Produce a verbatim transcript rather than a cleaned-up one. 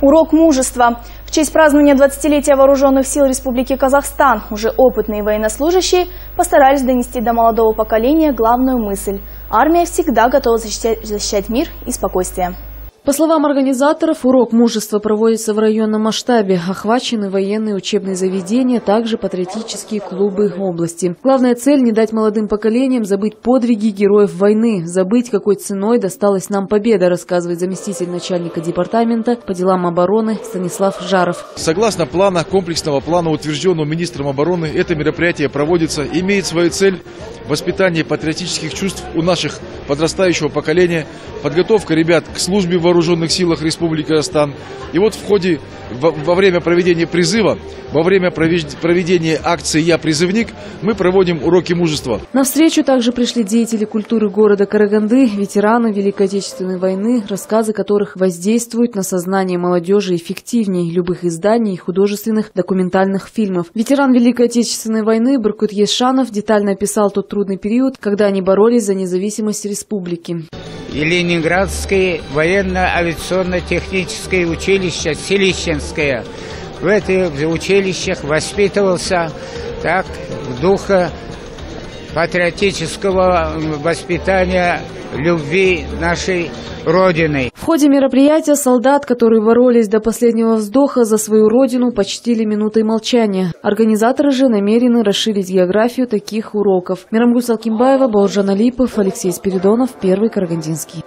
Урок мужества. В честь празднования двадцатилетия Вооруженных сил Республики Казахстан уже опытные военнослужащие постарались донести до молодого поколения главную мысль – армия всегда готова защищать, защищать мир и спокойствие. По словам организаторов, урок мужества проводится в районном масштабе. Охвачены военные учебные заведения, также патриотические клубы области. Главная цель – не дать молодым поколениям забыть подвиги героев войны, забыть, какой ценой досталась нам победа, рассказывает заместитель начальника департамента по делам обороны Станислав Жаров. Согласно плана, комплексного плана, утвержденного министром обороны, это мероприятие проводится, имеет свою цель – воспитание патриотических чувств у наших подрастающего поколения, подготовка ребят к службе в Вооруженных силах Республики Казахстан. И вот в ходе, во, во время проведения призыва, во время проведения акции «Я призывник» мы проводим уроки мужества. На встречу также пришли деятели культуры города Караганды, ветераны Великой Отечественной войны, рассказы которых воздействуют на сознание молодежи эффективнее любых изданий и художественных документальных фильмов. Ветеран Великой Отечественной войны Баркут Ешанов детально описал тот трудный период, когда они боролись за независимость республики. И Ленинградское военно-авиационно-техническое училище Селищенское. В этих училищах воспитывался так в духе патриотического воспитания любви нашей Родины. В ходе мероприятия солдат, которые боролись до последнего вздоха за свою родину, почтили минутой молчания. Организаторы же намерены расширить географию таких уроков. Мирамгуль Салкимбаева, Балжан Алипов, Алексей Спиридонов, Первый Карагандинский.